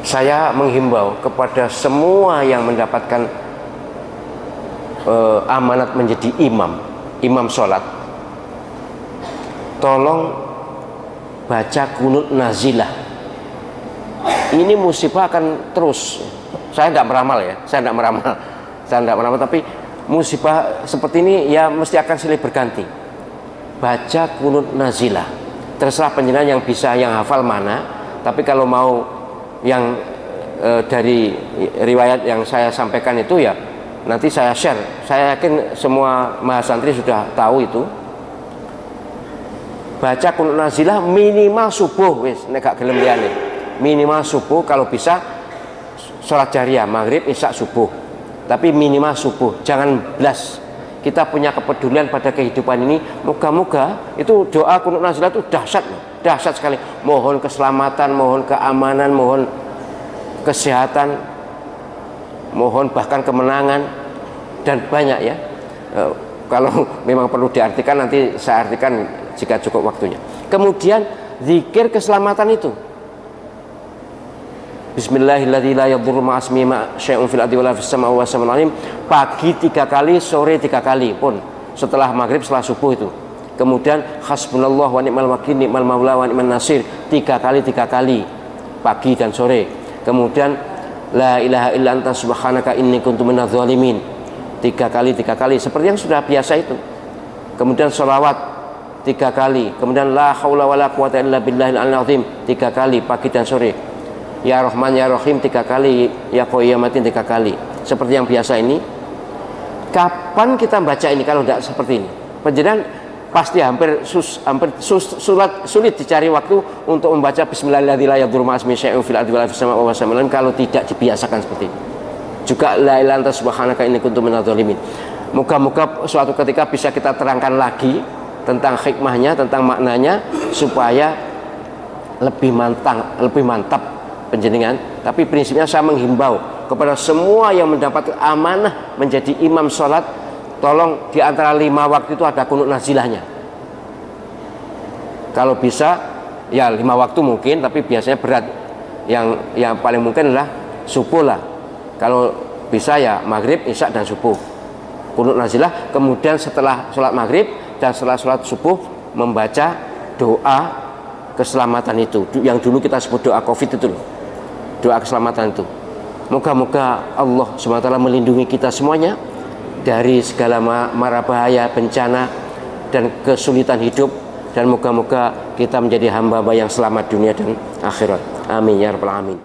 Saya menghimbau kepada semua yang mendapatkan amanat menjadi imam sholat, tolong baca qunut nazilah. Ini musibah akan terus. Saya tidak meramal ya, tapi musibah seperti ini ya mesti akan silih berganti. Baca qunut nazilah. Terserah penjenengan yang bisa, yang hafal mana. Tapi kalau mau yang dari riwayat yang saya sampaikan itu ya nanti saya share. Saya yakin semua mahasantri sudah tahu itu. Baca qunut nazilah minimal subuh wis nek gak gelem liyane. Minimal subuh, kalau bisa sholat jariah, maghrib, isya, subuh. Tapi minimal subuh, jangan blas. Kita punya kepedulian pada kehidupan ini. Moga-moga itu doa qunut nazilah itu dahsyat, dahsyat sekali. Mohon keselamatan, mohon keamanan, mohon kesehatan, mohon bahkan kemenangan, dan banyak ya. Kalau memang perlu diartikan, nanti saya artikan jika cukup waktunya. Kemudian zikir keselamatan itu. Bismillahirrahmanirrahim. Pagi 3 kali, sore 3 kali pun setelah maghrib, setelah subuh itu. Kemudian hasbunallah wa ni'mal wakil, ni'mal maula wa ni'man nasir, 3 kali 3 kali pagi dan sore. Kemudian la ilaha illa anta subhanaka inni kuntu minadz zalimin, 3 kali 3 kali seperti yang sudah biasa itu. Kemudian sholawat 3 kali. Kemudian la haula wa la quwata illa billahil aliyil azim 3 kali pagi dan sore. Ya Rohman, ya Rohim 3 kali, ya Qoyyum, ya Matin 3 kali seperti yang biasa ini. Kapan kita baca ini kalau tidak seperti ini? Penjenengan pasti hampir sulit dicari waktu untuk membaca Bismillahirrahmanirrahim kalau tidak dibiasakan seperti ini. Juga la ilaha illa subhanaka inni kuntu minadz zalimin. Moga-moga suatu ketika bisa kita terangkan lagi tentang hikmahnya, tentang maknanya, supaya lebih mantap penjenengan. Tapi prinsipnya saya menghimbau kepada semua yang mendapat amanah menjadi imam sholat, tolong diantara 5 waktu itu ada qunut nazilahnya. Kalau bisa ya 5 waktu mungkin, tapi biasanya berat. Yang paling mungkin adalah subuh lah. Kalau bisa ya maghrib, isya, dan subuh qunut nazilah. Kemudian setelah sholat maghrib dan setelah sholat subuh membaca doa keselamatan itu, yang dulu kita sebut doa covid itu loh. Doa keselamatan itu. Moga-moga Allah SWT melindungi kita semuanya dari segala mara bahaya, bencana, dan kesulitan hidup. Dan moga-moga kita menjadi hamba-hamba yang selamat dunia dan akhirat. Amin ya Rabbal 'Alamin.